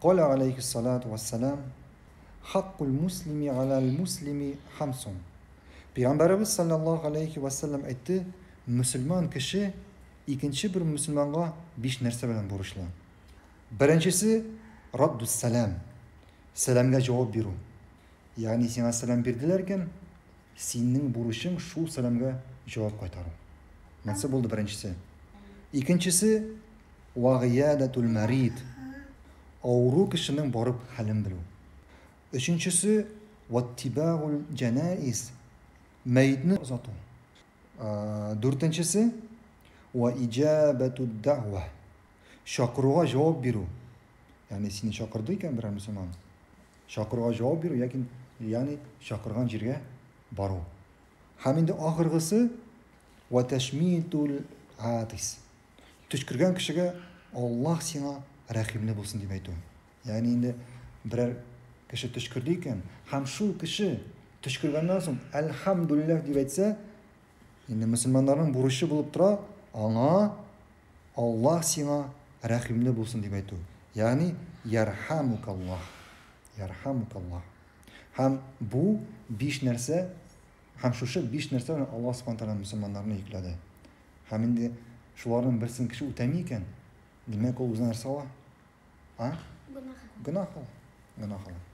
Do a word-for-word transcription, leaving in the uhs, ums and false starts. Kale aleyhissalatu vesselam hakkul muslimi alal muslimi hamsun. Peygamberimiz sallallahu aleyhi ve sellem etti, Müslüman kişi ikinci bir Müslüman'a beş narsa bilen borçlu. Birincisi raddus selam, selamga cevap beru. Yani sen selam berdilerken senin borçun şu selamga cevap qaytaru. Nasıl oldu birincisi? İkincisi vagiyadatul marid, ağrı kişinin barıp halin bilu. Üçüncüsü vattiba'ul cenaiz, meyitni uzatu. Dörtüncüsü ve icabetud da'va, şakırığa cevap beru. Yani seni şakırdıyken birer Müslüman şakırığa cevap beru, lakin yani şakırgan jirge baru. Hemen de ahırgısı ve teşmitul hadis, tüşkürgen kişiye Allah sana rahimli bulsun diye aytıyor. Yani indi birer kişi tüşkürdüyken ham şu kişi tüşkürgenden so'ng elhamdülillah diye aytsa, indi Müslümanların buruşu bulup tura, ana Allah sana rahimli bulsun diye aytıyor. Yani yerhamukallah, yerhamukallah. Ham bu beş narsa, ham şu şu beş narsa Allah subhanahu taala Müslümanlarına yükledi. Ham indi şuların birsin kişi utamiyken demek o uzun narsa var. Ha? Günah. Günah. Günah.